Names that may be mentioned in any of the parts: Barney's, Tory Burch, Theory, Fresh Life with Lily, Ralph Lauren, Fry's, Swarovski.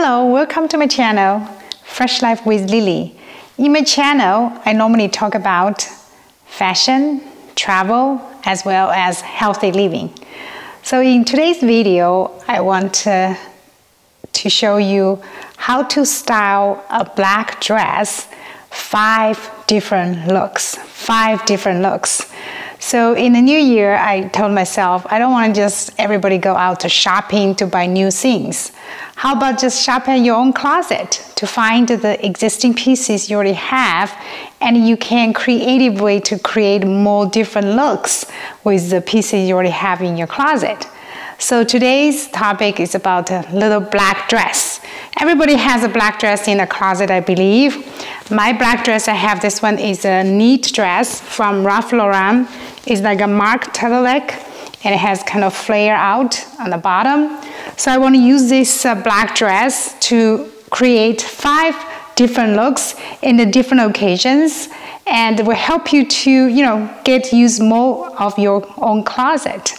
Hello, welcome to my channel, Fresh Life with Lily. In my channel, I normally talk about fashion, travel, as well as healthy living. So in today's video, I want to show you how to style a black dress, five different looks. So in the new year, I told myself, I don't want to just everybody go out to shopping to buy new things. How about just shop in your own closet to find the existing pieces you already have, and you can creative way to create more different looks with the pieces you already have in your closet. So today's topic is about a little black dress. Everybody has a black dress in the closet, I believe. My black dress I have, this one is a knit dress from Ralph Lauren. It's like a marked turtleneck, and it has kind of flare out on the bottom. So I want to use this black dress to create five different looks in the different occasions, and it will help you to, get use more of your own closet.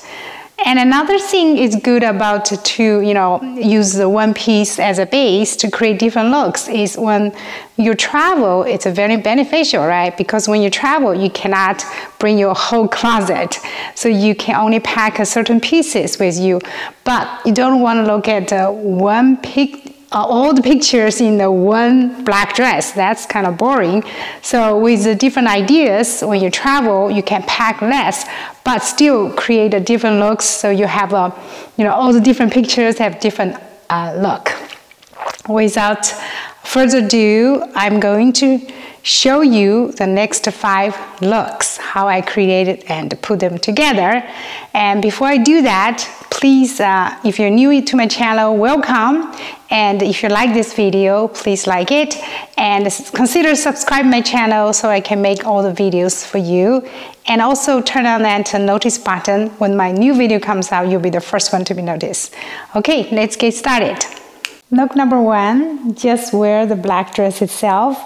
And another thing is good about use the one piece as a base to create different looks is when you travel, it's very beneficial, right? Because when you travel, you cannot bring your whole closet. So you can only pack a certain pieces with you, but you don't want to look at all the pictures in the one black dress. That's kind of boring. So with the different ideas, when you travel, you can pack less, but still create a different looks. So you have a, all the different pictures have different look. Without further ado, I'm going to show you the next five looks, how I created and put them together. And before I do that, please, if you're new to my channel, welcome. And if you like this video, please like it and consider subscribing my channel so I can make all the videos for you. And also turn on that notice button. When my new video comes out, you'll be the first one to be noticed. Okay, let's get started. Look number one, just wear the black dress itself.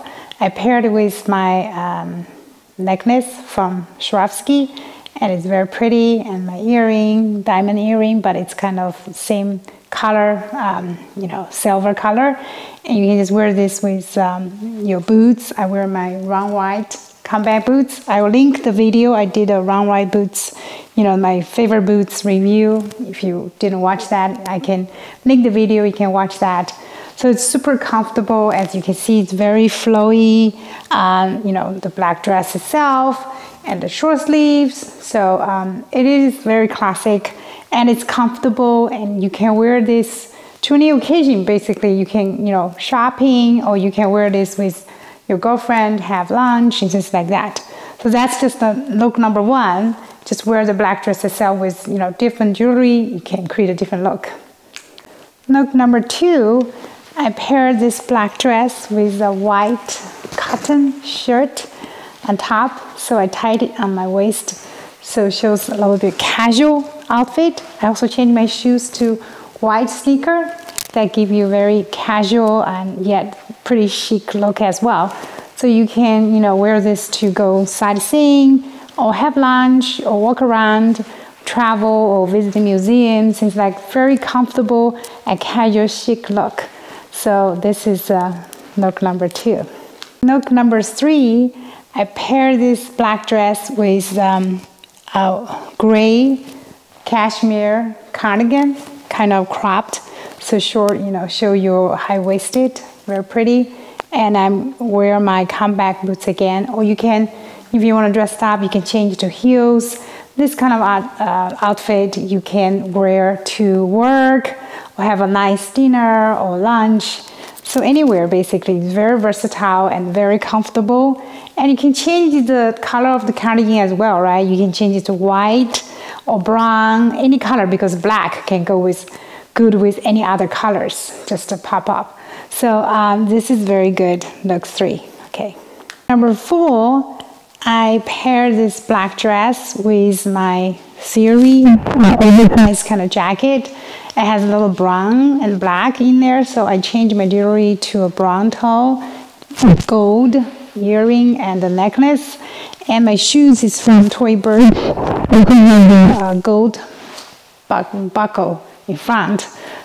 I paired it with my necklace from Swarovski, and it's very pretty, and my earring, diamond earring, but it's kind of same color, silver color. And you can just wear this with your boots. I wear my round white combat boots. I will link the video. I did a round white boots, my favorite boots review. If you didn't watch that, I can link the video, you can watch that. So it's super comfortable. As you can see, it's very flowy, the black dress itself and the short sleeves. So it is very classic, and it's comfortable, and you can wear this to any occasion. Basically, you can, shopping, or you can wear this with your girlfriend, have lunch, and things like that. So that's just the look number one. Just wear the black dress itself with, different jewelry. You can create a different look. Look number two, I paired this black dress with a white cotton shirt on top, so I tied it on my waist, so it shows a little bit casual outfit. I also changed my shoes to white sneaker that give you very casual and yet pretty chic look as well. So you can, wear this to go sightseeing, or have lunch, or walk around, travel, or visit the museum. It's like very comfortable and casual chic look. So this is look number two. Look number three, I pair this black dress with a gray cashmere cardigan, kind of cropped, so short, show your high-waisted, very pretty. And I'm wear my combat boots again, or you can, if you want to dress up, you can change to heels. This kind of outfit you can wear to work, or have a nice dinner or lunch. So anywhere basically, it's very versatile and very comfortable. And you can change the color of the cardigan as well, right? You can change it to white or brown, any color, because black can go good with any other colors, just to pop up. So this is very good, look three, okay. Number four, I paired this black dress with my Theory oversized kind of jacket. It has a little brown and black in there, so I changed my jewelry to a brown towel, gold earring, and a necklace. And my shoes is from Tory Burch, gold buckle in front,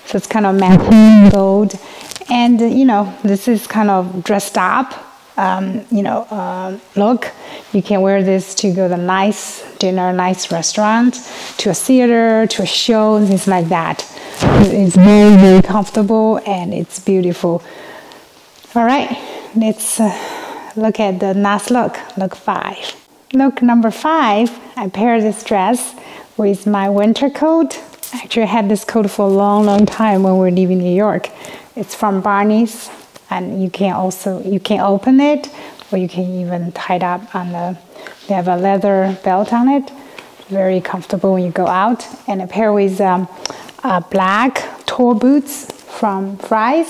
so it's kind of matte gold. And, you know, this is kind of dressed up, look. You can wear this to go to a nice dinner, nice restaurant, to a theater, to a show, things like that. It's very, very comfortable and it's beautiful. All right, let's look at the last look, look 5. Look number 5, I paired this dress with my winter coat. Actually, I had this coat for a long, long time when we were living in New York. It's from Barney's, and you can open it, or you can even tie it up on the, they have a leather belt on it. Very comfortable when you go out. And I pair with black tall boots from Fry's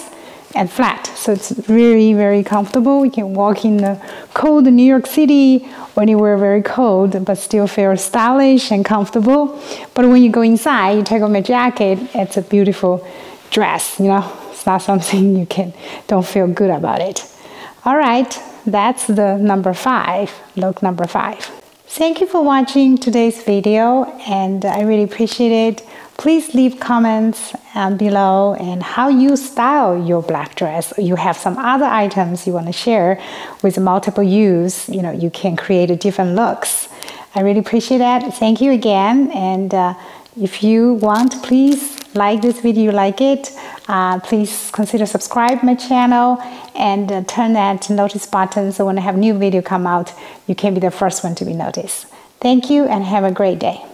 and flat. So it's really, very comfortable. You can walk in the cold New York City, when you were very cold, but still feel stylish and comfortable. But when you go inside, you take off my jacket, it's a beautiful dress, you know? It's not something you can, don't feel good about it. All right, that's the number 5, look number 5. Thank you for watching today's video, and I really appreciate it. Please leave comments below and how you style your black dress. You have some other items you want to share with multiple use. You know, you can create different looks. I really appreciate that. Thank you again. And if you want, please like this video, like it. Please consider subscribe my channel and turn that notice button so when I have new video come out, you can be the first one to be noticed. Thank you and have a great day.